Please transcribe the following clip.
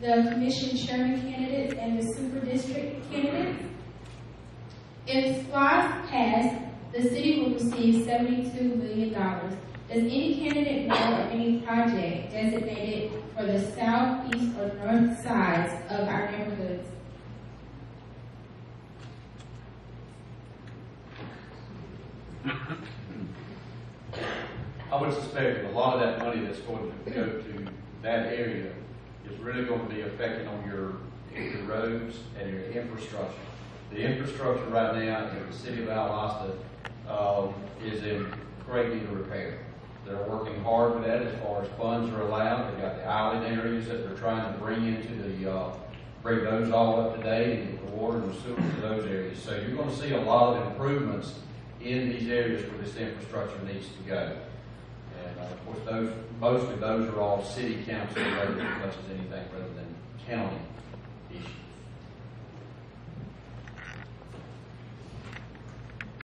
the commission chairman candidate and the super district candidate. If SPLOST passed, the city will receive $72 million. Does any candidate know of any project designated for the south, east, or north sides of our neighborhoods? I would suspect a lot of that money that's going to go to that area is really going to be affecting on your roads and your infrastructure. The infrastructure right now in the city of Valdosta is in great need of repair. They're working hard for that as far as funds are allowed. They've got the island areas that they're trying to bring into the, bring those all up to date and get the water and the sewer to those areas. So you're going to see a lot of improvements in these areas where this infrastructure needs to go. And of course, mostly those are all city council related as much as anything rather than county